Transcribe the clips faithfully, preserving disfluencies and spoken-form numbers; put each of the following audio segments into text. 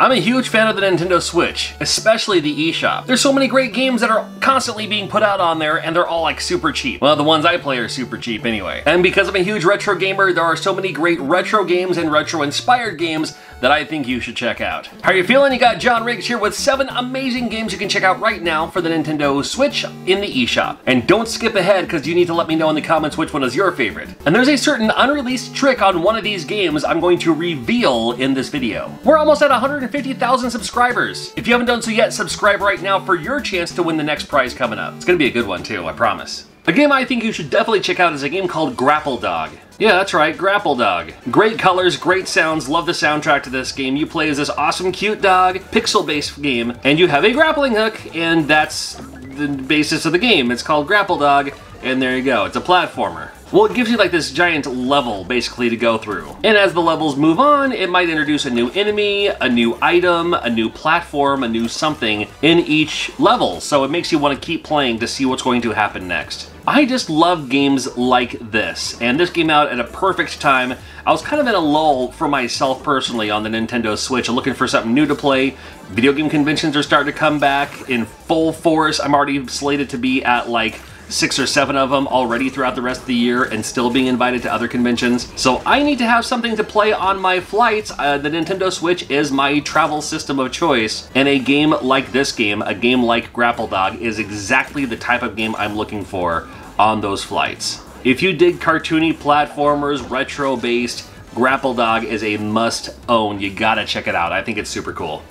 I'm a huge fan of the Nintendo Switch, especially the eShop. There's so many great games that are constantly being put out on there, and they're all like super cheap. Well, the ones I play are super cheap anyway. And because I'm a huge retro gamer, there are so many great retro games and retro-inspired games that I think you should check out. How are you feeling? You got John Riggs here with seven amazing games you can check out right now for the Nintendo Switch in the eShop. And don't skip ahead, because you need to let me know in the comments which one is your favorite. And there's a certain unreleased trick on one of these games I'm going to reveal in this video. We're almost at one hundred fifty thousand subscribers. If you haven't done so yet, subscribe right now for your chance to win the next prize coming up. It's gonna be a good one too, I promise. A game I think you should definitely check out is a game called Grapple Dog. Yeah, that's right, Grapple Dog. Great colors, great sounds, love the soundtrack to this game. You play as this awesome, cute dog, pixel-based game, and you have a grappling hook, and that's the basis of the game. It's called Grapple Dog, and there you go, it's a platformer. Well, it gives you like this giant level, basically, to go through. And as the levels move on, it might introduce a new enemy, a new item, a new platform, a new something in each level. So it makes you want to keep playing to see what's going to happen next. I just love games like this, and this came out at a perfect time. I was kind of in a lull for myself personally on the Nintendo Switch, looking for something new to play. Video game conventions are starting to come back in full force. I'm already slated to be at like six or seven of them already throughout the rest of the year and still being invited to other conventions. So I need to have something to play on my flights. Uh, the Nintendo Switch is my travel system of choice, and a game like this game, a game like Grapple Dog, is exactly the type of game I'm looking for on those flights. If you dig cartoony platformers, retro-based, Grapple Dog is a must-own. You gotta check it out. I think it's super cool.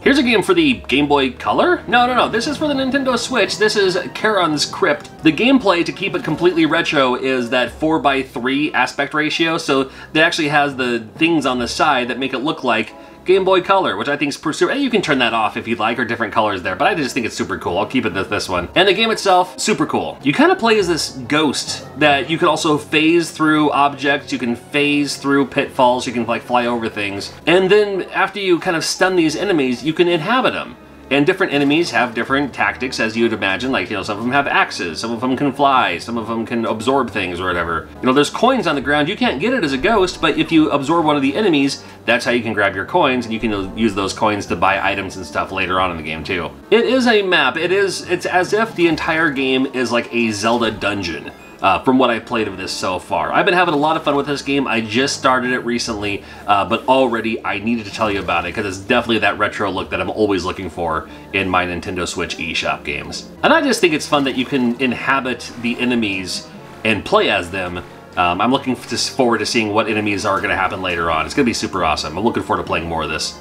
Here's a game for the Game Boy Color? No, no, no, this is for the Nintendo Switch. This is Charon's Crypt. The gameplay, to keep it completely retro, is that four by three aspect ratio, so that actually has the things on the side that make it look like Game Boy Color, which I think is pursued. And you can turn that off if you'd like, or different colors there, but I just think it's super cool. I'll keep it this, this one. And the game itself, super cool. You kind of play as this ghost that you can also phase through objects, you can phase through pitfalls, you can like fly over things. And then after you kind of stun these enemies, you can inhabit them. And different enemies have different tactics, as you'd imagine. Like, you know, some of them have axes, some of them can fly, some of them can absorb things or whatever. You know, there's coins on the ground. You can't get it as a ghost, but if you absorb one of the enemies, that's how you can grab your coins, and you can use those coins to buy items and stuff later on in the game, too. It is a map. It is, it's as if the entire game is like a Zelda dungeon. Uh, from what I've played of this so far. I've been having a lot of fun with this game. I just started it recently, uh, but already I needed to tell you about it because it's definitely that retro look that I'm always looking for in my Nintendo Switch eShop games. And I just think it's fun that you can inhabit the enemies and play as them. Um, I'm looking forward to seeing what enemies are going to happen later on. It's going to be super awesome. I'm looking forward to playing more of this.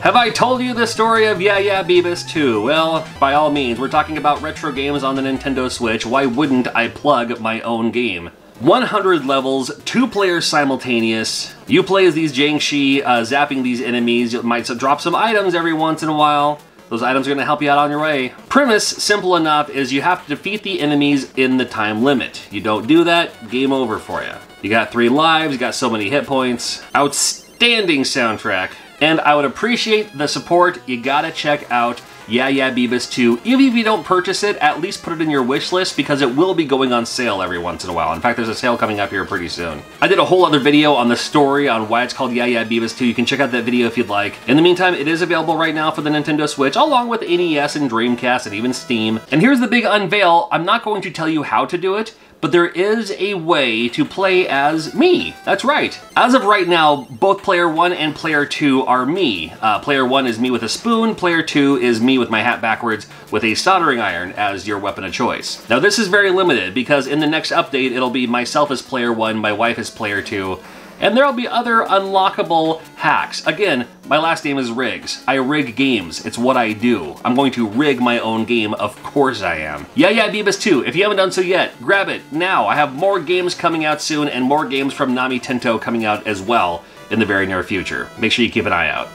Have I told you the story of Yeah Yeah Beavis two? Well, by all means, we're talking about retro games on the Nintendo Switch. Why wouldn't I plug my own game? one hundred levels, two players simultaneous. You play as these Jiangshi, uh, zapping these enemies. You might drop some items every once in a while. Those items are going to help you out on your way. Premise, simple enough, is you have to defeat the enemies in the time limit. You don't do that, game over for you. You got three lives, you got so many hit points. Outstanding soundtrack. And I would appreciate the support. You gotta check out Yeah Yeah Beavis two. Even if you don't purchase it, at least put it in your wish list because it will be going on sale every once in a while. In fact, there's a sale coming up here pretty soon. I did a whole other video on the story on why it's called Yeah Yeah Beavis two. You can check out that video if you'd like. In the meantime, it is available right now for the Nintendo Switch, along with N E S and Dreamcast and even Steam. And here's the big unveil. I'm not going to tell you how to do it, but there is a way to play as me. That's right. As of right now, both player one and player two are me. Uh, player one is me with a spoon, player two is me with my hat backwards with a soldering iron as your weapon of choice. Now this is very limited because in the next update, it'll be myself as player one, my wife as player two, and there'll be other unlockable hacks. Again, my last name is Riggs. I rig games. It's what I do. I'm going to rig my own game. Of course I am. Yeah Yeah Beavis two. If you haven't done so yet, grab it now. I have more games coming out soon and more games from Nami Tinto coming out as well in the very near future. Make sure you keep an eye out.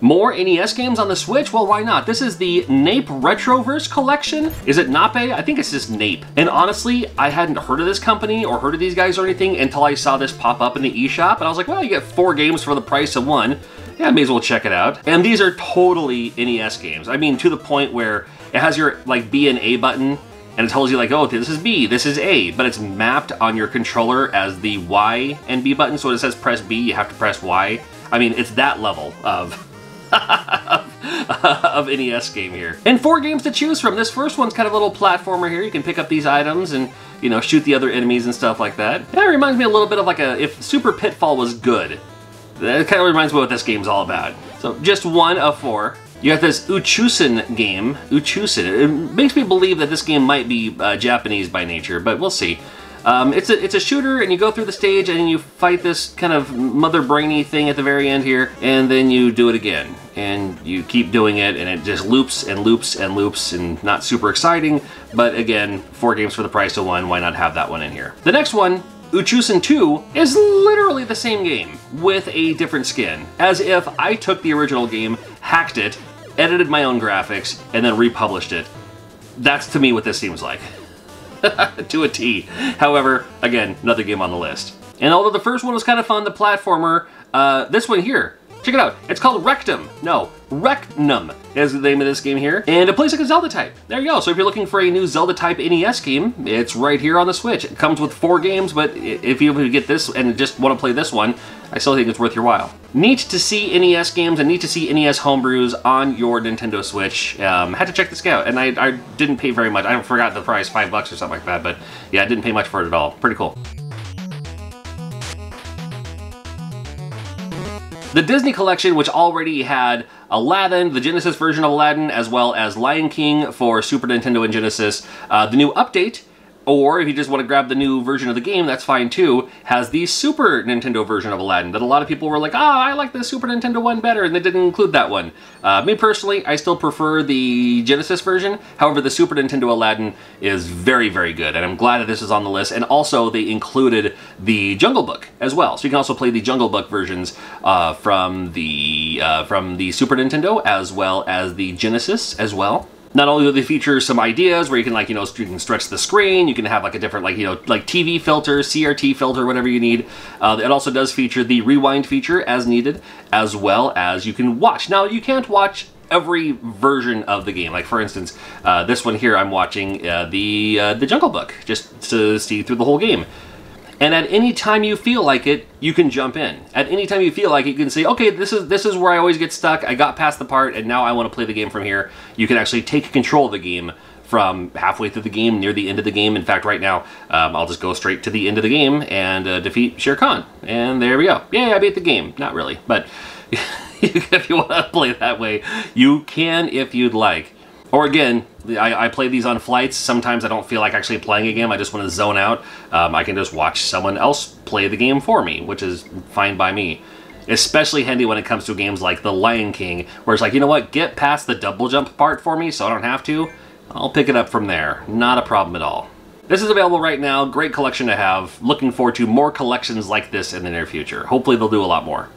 More N E S games on the Switch? Well, why not? This is the Nape Retroverse Collection. Is it Nape? I think it's just Nape. And honestly, I hadn't heard of this company or heard of these guys or anything until I saw this pop up in the eShop, and I was like, well, you get four games for the price of one. yeah, I may as well check it out. And these are totally N E S games. I mean, to the point where it has your like B and A button, and it tells you like, oh, this is B, this is A, but it's mapped on your controller as the Y and B button, so when it says press B, you have to press Y. I mean, it's that level of of N E S game here. And four games to choose from. This first one's kind of a little platformer here. You can pick up these items and, you know, shoot the other enemies and stuff like that. That reminds me a little bit of like a, if Super Pitfall was good, that kind of reminds me what this game's all about. So just one of four. You got this Uchusen game, Uchusen. It makes me believe that this game might be uh, Japanese by nature, but we'll see. Um, it's a it's a shooter, and you go through the stage, and you fight this kind of mother brainy thing at the very end here, and then you do it again, and you keep doing it, and it just loops and loops and loops, and not super exciting. But again, four games for the price of one. Why not have that one in here? The next one, Uchusen two, is literally the same game with a different skin, as if I took the original game, hacked it, edited my own graphics, and then republished it. That's to me what this seems like. To a T. However, again, another game on the list. And although the first one was kind of fun, the platformer, uh, this one here, check it out. It's called Rectnum. No, Rectnum is the name of this game here. And it plays like a Zelda type. There you go. So if you're looking for a new Zelda type N E S game, it's right here on the Switch. It comes with four games, but if you get this and just want to play this one, I still think it's worth your while. Neat to see N E S games and neat to see N E S homebrews on your Nintendo Switch. Um, had to check this out, and I, I didn't pay very much. I forgot the price, five bucks or something like that, but yeah, I didn't pay much for it at all. Pretty cool. The Disney collection, which already had Aladdin, the Genesis version of Aladdin, as well as Lion King for Super Nintendo and Genesis, uh, the new update, or if you just want to grab the new version of the game, that's fine too, has the Super Nintendo version of Aladdin that a lot of people were like, ah, I like the Super Nintendo one better, and they didn't include that one. Uh, me personally, I still prefer the Genesis version. However, the Super Nintendo Aladdin is very, very good, and I'm glad that this is on the list. And also, they included the Jungle Book as well, so you can also play the Jungle Book versions uh, from the uh, from the Super Nintendo as well as the Genesis as well. Not only do they feature some ideas where you can, like, you know, you can stretch the screen, you can have like a different, like, you know, like T V filter, C R T filter, whatever you need. Uh, it also does feature the rewind feature as needed, as well as you can watch. Now, you can't watch every version of the game. Like, for instance, uh, this one here, I'm watching uh, the, uh, the Jungle Book just to see through the whole game. And at any time you feel like it, you can jump in. At any time you feel like it, you can say, okay, this is this is where I always get stuck. I got past the part, and now I want to play the game from here. You can actually take control of the game from halfway through the game, near the end of the game. In fact, right now, um, I'll just go straight to the end of the game and uh, defeat Shere Khan. And there we go. Yeah, I beat the game. Not really, but if you want to play that way, you can if you'd like. Or again, I, I play these on flights. Sometimes I don't feel like actually playing a game. I just want to zone out. Um, I can just watch someone else play the game for me, which is fine by me. Especially handy when it comes to games like The Lion King, where it's like, you know what, get past the double jump part for me so I don't have to. I'll pick it up from there. Not a problem at all. This is available right now. Great collection to have. Looking forward to more collections like this in the near future. Hopefully they'll do a lot more.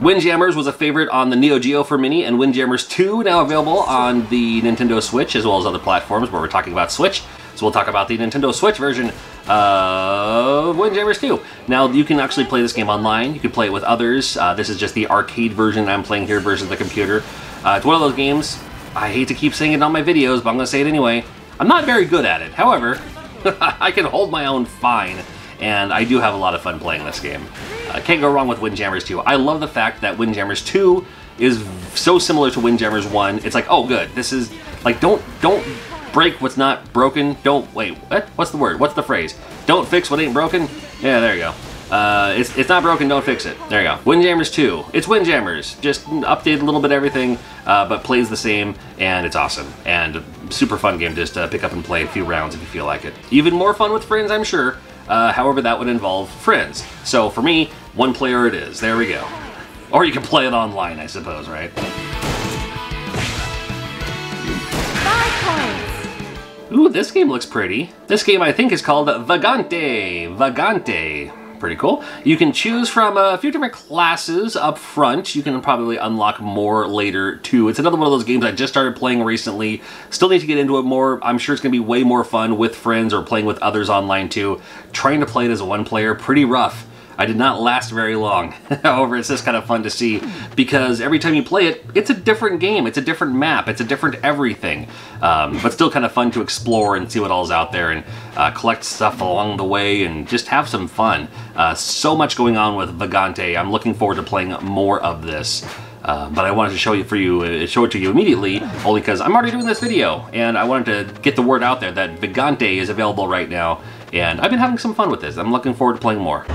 Windjammers was a favorite on the Neo Geo for many, and Windjammers two now available on the Nintendo Switch as well as other platforms where we're talking about Switch. So we'll talk about the Nintendo Switch version of Windjammers two. Now, you can actually play this game online. You can play it with others. Uh, this is just the arcade version I'm playing here versus the computer. Uh, it's one of those games, I hate to keep saying it on my videos, but I'm going to say it anyway. I'm not very good at it. However, I can hold my own fine. And I do have a lot of fun playing this game. Uh, can't go wrong with Windjammers two. I love the fact that Windjammers two is so similar to Windjammers one. It's like, oh, good. This is like, don't don't break what's not broken. Don't wait. What? What's the word? What's the phrase? Don't fix what ain't broken. Yeah, there you go. Uh, it's it's not broken. Don't fix it. There you go. Windjammers two. It's Windjammers. Just updated a little bit everything, uh, but plays the same, and it's awesome and a super fun game. Just uh, pick up and play a few rounds if you feel like it. Even more fun with friends, I'm sure. Uh, however, that would involve friends. So for me, one player it is. There we go. Or you can play it online, I suppose, right? Ooh, this game looks pretty. This game, I think, is called Vagante. Vagante. Pretty cool. You can choose from a few different classes up front. You can probably unlock more later too. It's another one of those games I just started playing recently. Still need to get into it more. I'm sure it's going to be way more fun with friends or playing with others online too. Trying to play it as a one player, pretty rough. I did not last very long. However, it's just kind of fun to see because every time you play it, it's a different game. It's a different map. It's a different everything. Um, but still kind of fun to explore and see what all's out there and uh, collect stuff along the way and just have some fun. Uh, so much going on with Vagante. I'm looking forward to playing more of this. Uh, but I wanted to show you for you, uh, show it to you immediately, only because I'm already doing this video, and I wanted to get the word out there that Vagante is available right now, and I've been having some fun with this. I'm looking forward to playing more.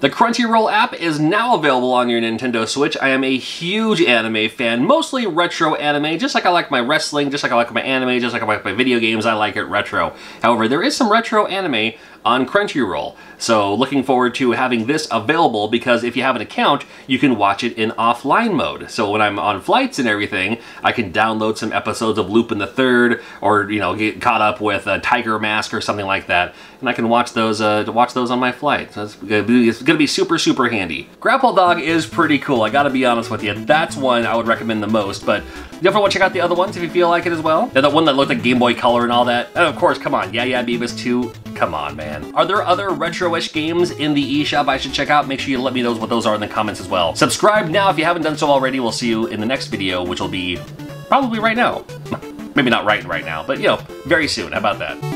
The Crunchyroll app is now available on your Nintendo Switch. I am a huge anime fan, mostly retro anime, just like I like my wrestling, just like I like my anime, just like I like my video games, I like it retro. However, there is some retro anime on Crunchyroll, so looking forward to having this available because if you have an account, you can watch it in offline mode. So when I'm on flights and everything, I can download some episodes of Lupin the Third or, you know, get caught up with a Tiger Mask or something like that, and I can watch those uh, watch those on my flight. So it's gonna be, it's gonna be super, super handy. Grapple Dog is pretty cool, I gotta be honest with you. That's one I would recommend the most, but definitely want to check out the other ones if you feel like it as well. They're the one that looked like Game Boy Color and all that. And of course, come on, Yeah Yeah Beavis two, come on, man. Are there other retro-ish games in the eShop I should check out? Make sure you let me know what those are in the comments as well. Subscribe now if you haven't done so already. We'll see you in the next video, which will be probably right now. Maybe not right right now, but you know, very soon, how about that?